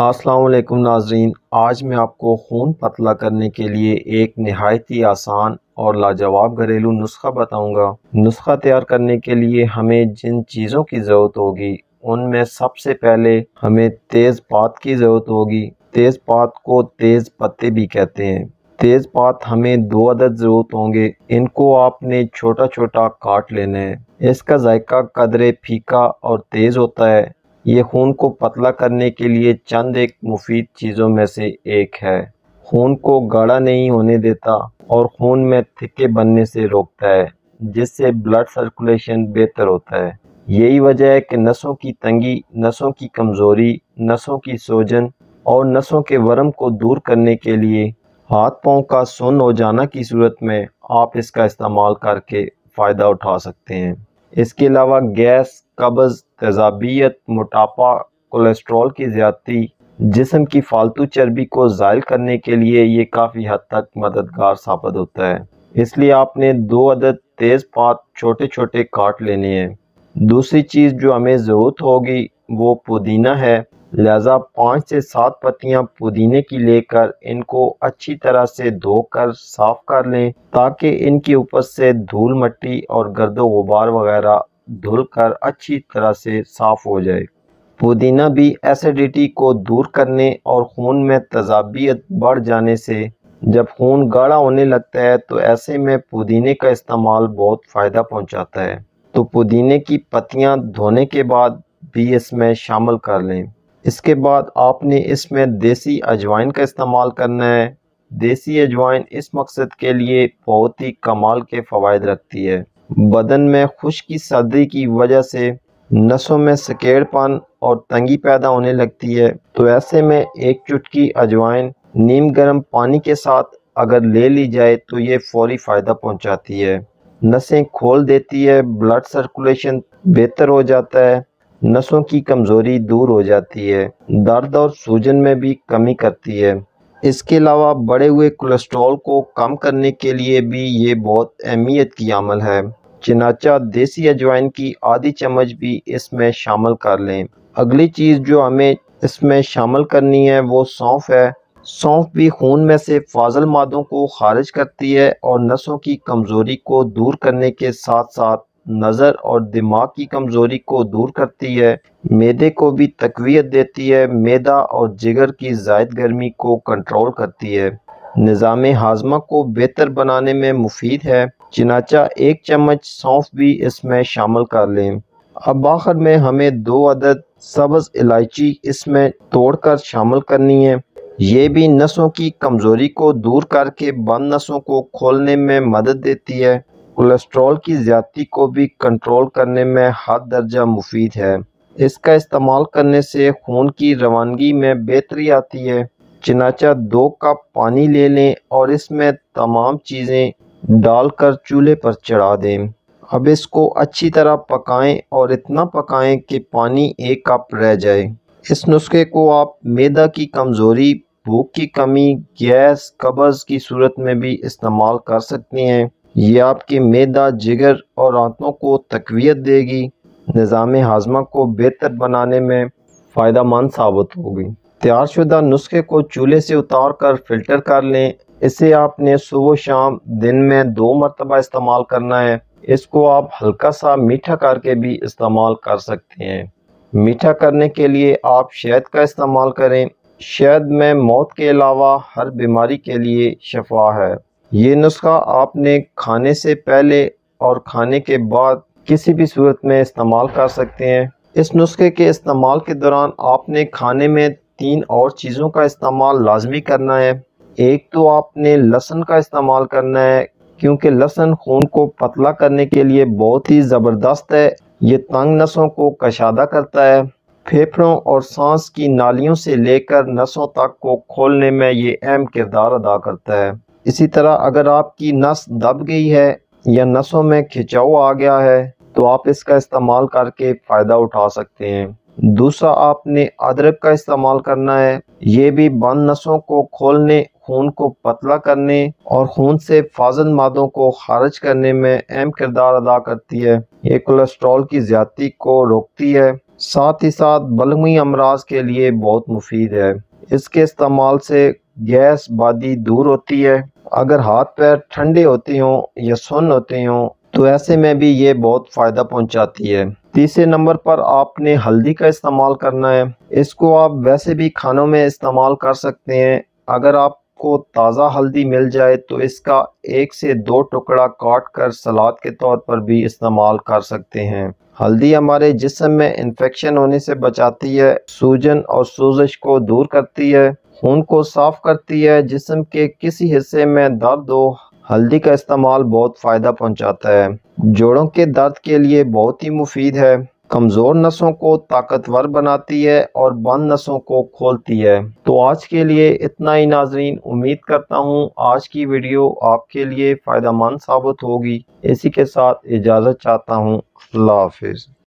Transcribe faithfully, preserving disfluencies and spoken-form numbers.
अस्सलामुअलैकुम नाज़रीन, आज मैं आपको खून पतला करने के लिए एक नहायत ही आसान और लाजवाब घरेलू नुस्खा बताऊंगा। नुस्खा तैयार करने के लिए हमें जिन चीज़ों की ज़रूरत होगी उनमें सबसे पहले हमें तेज़ पात की ज़रूरत होगी। तेज़ पात को तेज़ पत्ते भी कहते हैं। तेज़ पात हमें दो अदद ज़रूरत होंगे, इनको आपने छोटा छोटा काट लेना है। इसका जायका कदरे फीका और तेज़ होता है। ये खून को पतला करने के लिए चंद एक मुफीद चीज़ों में से एक है। खून को गाढ़ा नहीं होने देता और खून में थिक्के बनने से रोकता है, जिससे ब्लड सर्कुलेशन बेहतर होता है। यही वजह है कि नसों की तंगी, नसों की कमज़ोरी, नसों की सूजन और नसों के वरम को दूर करने के लिए हाथ पाँव का सुन्न हो जाना की सूरत में आप इसका इस्तेमाल करके फ़ायदा उठा सकते हैं। इसके अलावा गैस, कब्ज़, तेजाबियत, मोटापा, कोलेस्ट्रॉल की ज़्यादती, जिस्म की फालतू चर्बी को ज़ाइल करने के लिए ये काफ़ी हद तक मददगार साबित होता है। इसलिए आपने दो अदद तेज़ पात छोटे छोटे काट लेने हैं। दूसरी चीज़ जो हमें ज़रूरत होगी वो पुदीना है, लिहाजा पाँच से सात पत्तियां पुदीने की लेकर इनको अच्छी तरह से धोकर साफ कर लें, ताकि इनकी उपज से धूल मट्टी और गर्दो गुबार वगैरह धुलकर अच्छी तरह से साफ हो जाए। पुदीना भी एसिडिटी को दूर करने और खून में तजाबियत बढ़ जाने से, जब खून गाढ़ा होने लगता है तो ऐसे में पुदीने का इस्तेमाल बहुत फ़ायदा पहुँचाता है। तो पुदीने की पत्तियाँ धोने के बाद भी इसमें शामिल कर लें। इसके बाद आपने इसमें देसी अजवाइन का इस्तेमाल करना है। देसी अजवाइन इस मकसद के लिए बहुत ही कमाल के फ़वाद रखती है। बदन में खुश्की सर्दी की वजह से नसों में सकेड़पन और तंगी पैदा होने लगती है, तो ऐसे में एक चुटकी अजवाइन नीम गर्म पानी के साथ अगर ले ली जाए तो ये फौरी फ़ायदा पहुंचाती है। नसें खोल देती है, ब्लड सर्कुलेशन बेहतर हो जाता है, नसों की कमज़ोरी दूर हो जाती है, दर्द और सूजन में भी कमी करती है। इसके अलावा बढ़े हुए कोलेस्ट्रॉल को कम करने के लिए भी ये बहुत अहमियत की अमल है। चनाचा देसी अजवाइन की आधी चम्मच भी इसमें शामिल कर लें। अगली चीज़ जो हमें इसमें शामिल करनी है वो सौंफ है। सौंफ भी खून में से फाजल मादों को खारिज करती है और नसों की कमज़ोरी को दूर करने के साथ साथ नज़र और दिमाग की कमज़ोरी को दूर करती है। मैदे को भी तकवीयत देती है, मैदा और जिगर की ज़ायद गर्मी को कंट्रोल करती है, निज़ाम हाजमा को बेहतर बनाने में मुफीद है। चनाचा एक चम्मच सौंफ भी इसमें शामिल कर लें। अब आखिर में हमें दो अदद सब्ज़ इलायची इसमें तोड़कर शामिल करनी है। ये भी नसों की कमज़ोरी को दूर करके बंद नसों को खोलने में मदद देती है। कोलेस्ट्रॉल की ज़्यादती को भी कंट्रोल करने में हद दर्जा मुफीद है। इसका इस्तेमाल करने से खून की रवानगी में बेहतरी आती है। चनाचा दो कप पानी ले लें और इसमें तमाम चीज़ें डालकर चूल्हे पर चढ़ा दें। अब इसको अच्छी तरह पकाएं और इतना पकाएं कि पानी एक कप रह जाए। इस नुस्खे को आप मैदा की कमज़ोरी, भूख की कमी, गैस, कब्ज़ की सूरत में भी इस्तेमाल कर सकते हैं। ये आपके मैदा, जिगर और आंतों को तकवीयत देगी, निज़ाम हाजमा को बेहतर बनाने में फ़ायदा मंद साबित होगी। तैयार शुदा नुस्खे को चूल्हे से उतार कर फ़िल्टर कर लें। इसे आपने सुबह शाम दिन में दो मरतबा इस्तेमाल करना है। इसको आप हल्का सा मीठा करके भी इस्तेमाल कर सकते हैं। मीठा करने के लिए आप शहद का इस्तेमाल करें। शहद में मौत के अलावा हर बीमारी के लिए शफा है। ये नुस्खा आपने खाने से पहले और खाने के बाद किसी भी सूरत में इस्तेमाल कर सकते हैं। इस नुस्खे के इस्तेमाल के दौरान आपने खाने में तीन और चीज़ों का इस्तेमाल लाजमी करना है। एक तो आपने लहसुन का इस्तेमाल करना है, क्योंकि लहसुन खून को पतला करने के लिए बहुत ही ज़बरदस्त है। ये तंग नसों को कशादा करता है। फेफड़ों और सांस की नालियों से लेकर नसों तक को खोलने में ये अहम किरदार अदा करता है। इसी तरह अगर आपकी नस दब गई है या नसों में खिंचाव आ गया है तो आप इसका इस्तेमाल करके फ़ायदा उठा सकते हैं। दूसरा, आपने अदरक का इस्तेमाल करना है। ये भी बंद नसों को खोलने, खून को पतला करने और खून से फाजल मादों को खारिज करने में अहम किरदार अदा करती है। ये कोलेस्ट्रॉल की ज़्यादती को रोकती है। साथ ही साथ बलगमी अमराज के लिए बहुत मुफीद है। इसके इस्तेमाल से गैस बादी दूर होती है। अगर हाथ पैर ठंडे होते हों या सुन्न होते हों तो ऐसे में भी ये बहुत फ़ायदा पहुंचाती है। तीसरे नंबर पर आपने हल्दी का इस्तेमाल करना है। इसको आप वैसे भी खानों में इस्तेमाल कर सकते हैं। अगर आपको ताज़ा हल्दी मिल जाए तो इसका एक से दो टुकड़ा काट कर सलाद के तौर पर भी इस्तेमाल कर सकते हैं। हल्दी हमारे जिस्म में इन्फेक्शन होने से बचाती है, सूजन और सूजश को दूर करती है, खून को साफ करती है। जिस्म के किसी हिस्से में दर्द हो, हल्दी का इस्तेमाल बहुत फ़ायदा पहुंचाता है। जोड़ों के दर्द के लिए बहुत ही मुफीद है। कमज़ोर नसों को ताकतवर बनाती है और बंद नसों को खोलती है। तो आज के लिए इतना ही नाजरीन। उम्मीद करता हूँ आज की वीडियो आपके लिए फ़ायदेमंद साबित होगी। इसी के साथ इजाज़त चाहता हूँ। अल्लाह हाफिज़।